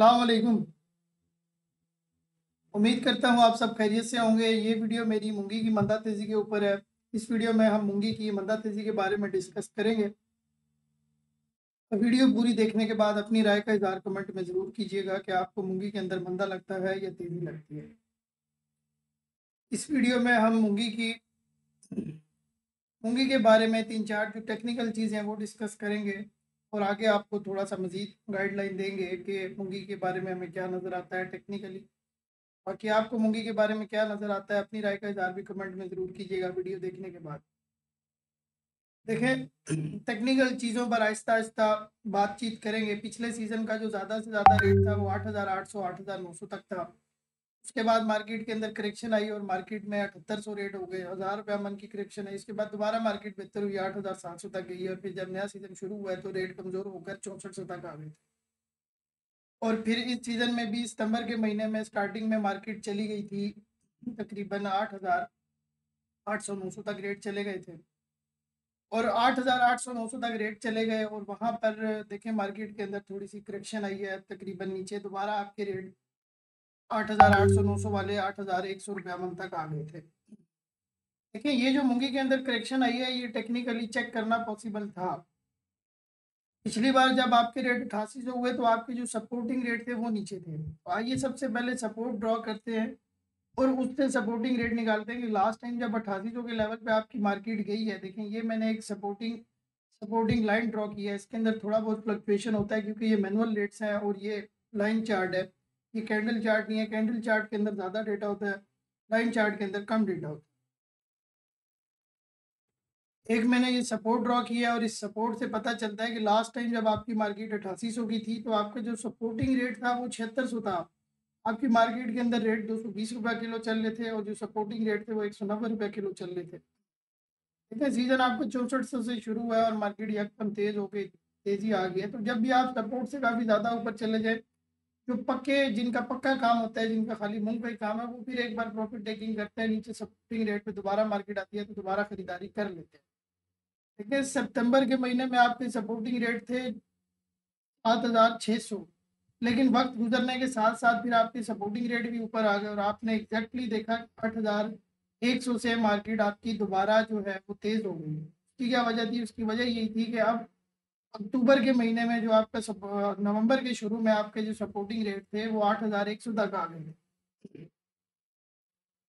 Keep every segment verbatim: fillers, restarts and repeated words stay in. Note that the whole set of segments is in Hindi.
अस्सलाम वालेकुम। उम्मीद करता हूँ आप सब खैरियत से होंगे। ये वीडियो मेरी मूंगी की मंदा तेज़ी के ऊपर है। इस वीडियो में हम मूंगी की मंदा तेज़ी के बारे में डिस्कस करेंगे। वीडियो पूरी देखने के बाद अपनी राय का इजहार कमेंट में ज़रूर कीजिएगा कि आपको मूंगी के अंदर मंदा लगता है या तेज़ी लगती है। इस वीडियो में हम मूंगी की मूंगी के बारे में तीन चार जो टेक्निकल चीज़ें वो डिस्कस करेंगे और आगे आपको थोड़ा सा मज़ीद गाइडलाइन देंगे कि मूंगी के बारे में हमें क्या नज़र आता है टेक्निकली। बाकी आपको मूंगी के बारे में क्या नज़र आता है अपनी राय का इजहार भी कमेंट में ज़रूर कीजिएगा वीडियो देखने के बाद। देखें, टेक्निकल चीज़ों पर आहिस्ता आहिस्ता बातचीत करेंगे। पिछले सीज़न का जो ज़्यादा से ज़्यादा रेट था वो आठ हज़ार आठ सौ आठ हज़ार नौ सौ तक था। उसके बाद मार्केट के अंदर करेक्शन आई और मार्केट में अठहत्तर सौ रेट हो गए। हज़ार रुपया मन की करेक्शन है। इसके बाद दोबारा मार्केट बेहतर हुई, आठ हज़ार सात सौ तक गई और फिर जब नया सीज़न शुरू हुआ है तो रेट कमज़ोर होकर चौंसठ सौ तक आ गए थे। और फिर इस सीज़न में भी सितंबर के महीने में स्टार्टिंग में मार्केट चली गई थी, तकरीबन आठ हज़ार आठ सौ नौ सौ तक रेट चले गए थे और आठ हज़ार आठ सौ नौ सौ तक रेट चले गए और वहाँ पर देखें मार्केट के अंदर थोड़ी सी करेक्शन आई है। तकरीबन नीचे दोबारा आपके रेट आठ हज़ार आठ सौ नौ सौ वाले आठ हज़ार एक सौ रुपया मन तक आ गए थे। देखें, ये जो मूंगी के अंदर करेक्शन आई है ये टेक्निकली चेक करना पॉसिबल था। पिछली बार जब आपके रेट अठासी सौ हुए तो आपके जो सपोर्टिंग रेट थे वो नीचे थे। तो आइए सबसे पहले सपोर्ट ड्रॉ करते हैं और उससे सपोर्टिंग रेट निकालते हैं कि लास्ट टाइम जब अठासी सौ के लेवल पे आपकी मार्केट गई है। देखें, ये मैंने एक सपोर्टिंग सपोर्टिंग लाइन ड्रॉ की है। इसके अंदर थोड़ा बहुत फ्लक्चुएशन होता है क्योंकि ये मैनुअल रेट्स हैं और ये लाइन चार्ट है, ये कैंडल चार्ट नहीं है। कैंडल चार्ट के अंदर ज़्यादा डेटा होता है, लाइन चार्ट के अंदर कम डेटा होता है। एक मैंने ये सपोर्ट ड्रॉ किया और इस सपोर्ट से पता चलता है कि लास्ट टाइम जब आपकी मार्केट अठासी सौ की थी तो आपका जो सपोर्टिंग रेट था वो छिहत्तर सौ था। आपकी मार्केट के अंदर रेट दो सौ बीस रुपये किलो चल रहे थे और जो सपोर्टिंग रेट थे वो एक सौ नब्बे रुपये किलो चल रहे थे। देखिए, सीज़न आपको चौंसठ सौ से शुरू हुआ और मार्केट एकदम तेज़ हो गई, तेज़ी आ गई है। तो जब भी आप सपोर्ट से काफ़ी ज़्यादा ऊपर चले जाए, जो पक्के जिनका पक्का काम होता है, जिनका खाली मूंग का ही काम है, वो फिर एक बार प्रॉफिट टेकिंग करते हैं। नीचे सपोर्टिंग रेट पर दोबारा मार्केट आती है तो दोबारा खरीदारी कर लेते हैं। देखिए, सितंबर के महीने में आपके सपोर्टिंग रेट थे सात हज़ार छः सौ, लेकिन वक्त गुजरने के साथ साथ फिर आपके सपोर्टिंग रेट भी ऊपर आ गए और आपने एग्जैक्टली देखा आठ हज़ार एक सौ से मार्केट आपकी दोबारा जो है वो तेज़ हो गई। उसकी क्या वजह थी? उसकी वजह यही थी कि अब अक्टूबर के महीने में जो आपका नवंबर के शुरू में आपके जो सपोर्टिंग रेट थे वो आठ हज़ार एक सौ तक आ गए।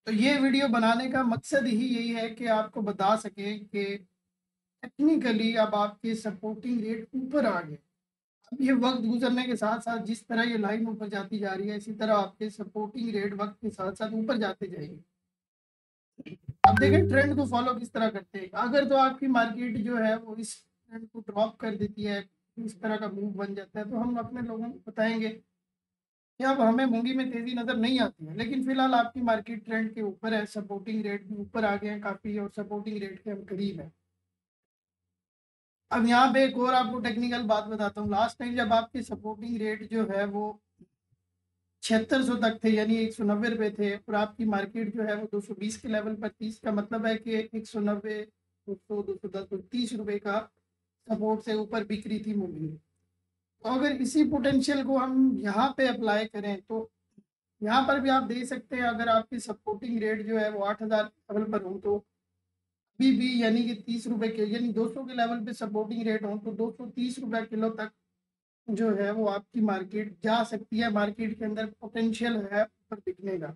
तो ये वीडियो बनाने का मकसद ही यही है कि आपको बता सके कि टेक्निकली अब आपके सपोर्टिंग रेट ऊपर आ गए। अब ये वक्त गुजरने के साथ साथ जिस तरह ये लाइन ऊपर जाती जा रही है, इसी तरह आपके सपोर्टिंग रेट वक्त के साथ साथ ऊपर जाते जाएंगे। अब देखें ट्रेंड को फॉलो किस तरह करते हैं। अगर तो आपकी मार्केट जो है वो इस ट्रेंड को ड्रॉप कर देती है, इस तरह का मूव बन जाता है, तो हम अपने लोगों को बताएंगे कि अब हमें मूंगी में तेज़ी नज़र नहीं आती है। लेकिन फिलहाल आपकी मार्केट ट्रेंड के ऊपर है, सपोर्टिंग रेट भी ऊपर आ गए हैं काफ़ी और सपोर्टिंग रेट के हम करीब हैं। अब यहाँ पे एक और आपको टेक्निकल बात बताता हूँ। लास्ट टाइम जब आपके सपोर्टिंग रेट जो है वो छिहत्तर सौ तक थे, यानी एक सौ नब्बे रुपये थे और आपकी मार्केट जो है वो दो सौ बीस के लेवल पर तीस का मतलब है कि एक सौ नब्बे दो सौ दो सौ दस सौ तीस रुपये का सपोर्ट से ऊपर बिक्री थी मूंगी। तो अगर इसी पोटेंशियल को हम यहाँ पे अप्लाई करें तो यहाँ पर भी आप देख सकते हैं, अगर आपकी सपोर्टिंग रेट जो है वो आठ हज़ार लेवल पर हो तो अभी भी यानी कि तीस रुपये के यानी दो सौ के लेवल पे सपोर्टिंग रेट हो तो दो सौ तीस रुपये किलो तक जो है वो आपकी मार्केट जा सकती है। मार्केट के अंदर पोटेंशियल है ऊपर बिकने का।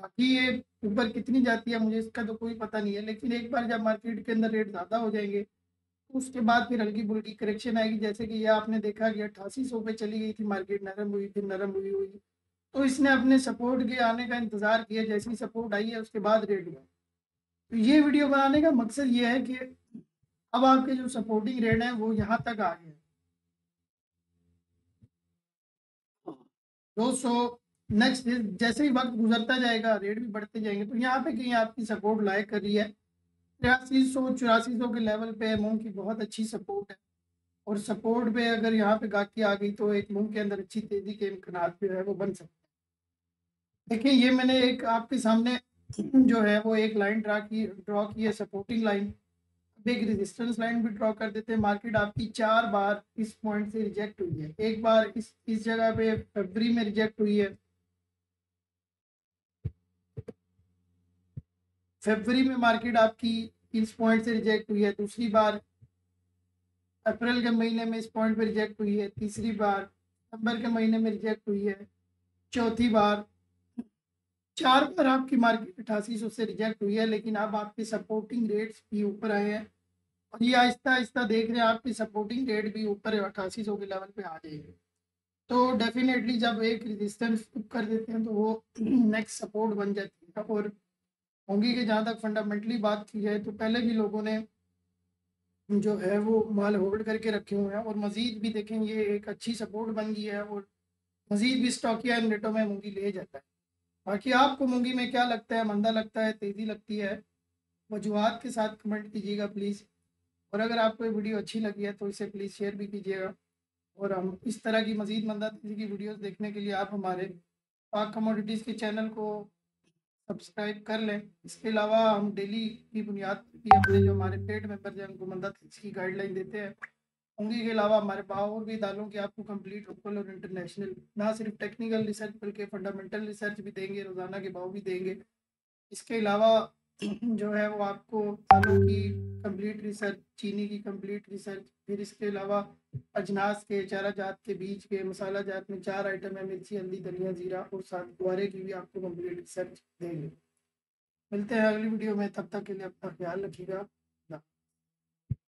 बाकी ये ऊपर कितनी जाती है मुझे इसका तो कोई पता नहीं है, लेकिन एक बार जब मार्केट के अंदर रेट ज़्यादा हो जाएंगे तो उसके बाद फिर हल्की बुल्की करेक्शन आएगी। जैसे कि यह आपने देखा कि अट्ठासी सौ पे चली गई थी मार्केट, नरम हुई फिर नरम हुई हुई तो इसने अपने सपोर्ट के आने का इंतज़ार किया। जैसी सपोर्ट आई है उसके बाद रेट हुआ। तो ये वीडियो बनाने का मकसद ये है कि अब आपके जो सपोर्टिंग रेट हैं वो यहाँ तक आ गए दो सौ। नेक्स्ट जैसे ही वक्त गुजरता जाएगा रेट भी बढ़ते जाएंगे। तो यहाँ पे कहीं आपकी सपोर्ट लाइक कर रही है तिरासी सौ चौरासी सौ के लेवल पे मूंग की बहुत अच्छी सपोर्ट है और सपोर्ट पे अगर यहाँ पे गाकी आ गई तो एक मूंग के अंदर अच्छी तेजी के इम्कान जो है वो बन सकते हैं। देखिए, ये मैंने एक आपके सामने जो है वो एक लाइन ड्रा की ड्रॉ की है supporting line. Big resistance line भी ड्रॉ कर देते हैं। मार्केट आपकी चार बार इस पॉइंट से रिजेक्ट हुई है, एक बार इस इस जगह पे फरवरी में रिजेक्ट हुई है, फरवरी में मार्केट आपकी इस पॉइंट से रिजेक्ट हुई है, दूसरी बार अप्रैल के महीने में इस पॉइंट पे रिजेक्ट हुई है, तीसरी बार नवंबर के महीने में रिजेक्ट हुई है, चौथी बार, चार बार आपकी मार्केट अठासी सौ से रिजेक्ट हुई है। लेकिन अब आप आपके सपोर्टिंग रेट्स भी ऊपर आए हैं और ये आहिस्ता आहिस्ता देख रहे हैं आपकी सपोर्टिंग रेट भी ऊपर अठासी सौ के लेवल पे आ जाएगी। तो डेफिनेटली जब एक रेजिस्टेंस कर देते हैं तो वो नेक्स्ट सपोर्ट बन जाती है। और होंगी कि जहाँ तक फंडामेंटली बात की जाए तो पहले भी लोगों ने जो है वो माल होल्ड करके रखे हुए हैं और मज़ीद भी देखें ये एक अच्छी सपोर्ट बन गई है और मज़ीद भी स्टॉकिया इन रेटों में मूंगी ले जाता है। बाकी आपको मूंगी में क्या लगता है, मंदा लगता है, तेज़ी लगती है, वजूहत के साथ कमेंट कीजिएगा प्लीज़। और अगर आपको ये वीडियो अच्छी लगी है तो इसे प्लीज़ शेयर भी कीजिएगा और हम इस तरह की मज़ीद मंदा तेज़ी की वीडियोज़ देखने के लिए आप हमारे पाक कमोडिटीज़ के चैनल को सब्सक्राइब कर लें। इसके अलावा हम डेली की बुनियाद भी अपने जो हमारे पेड मेंबर्स हैं उनको मंदा तेज़ी की गाइडलाइन देते हैं। उनके के अलावा हमारे पास और भी दालों की आपको कंप्लीट लोकल और इंटरनेशनल ना सिर्फ टेक्निकल रिसर्च बल्कि फंडामेंटल रिसर्च भी देंगे, रोज़ाना के भाव भी देंगे। इसके अलावा जो है वो आपको दालों की कंप्लीट रिसर्च, चीनी की कंप्लीट रिसर्च, फिर इसके अलावा अजनास के, चारा जात के, बीज के, मसाला जात में चार आइटम है, मिर्ची, हल्दी, धनिया, जीरा और साथ गुआरे की भी आपको कंप्लीट रिसर्च देंगे। मिलते हैं अगली वीडियो में, तब तक के लिए अपना ख्याल रखिएगा।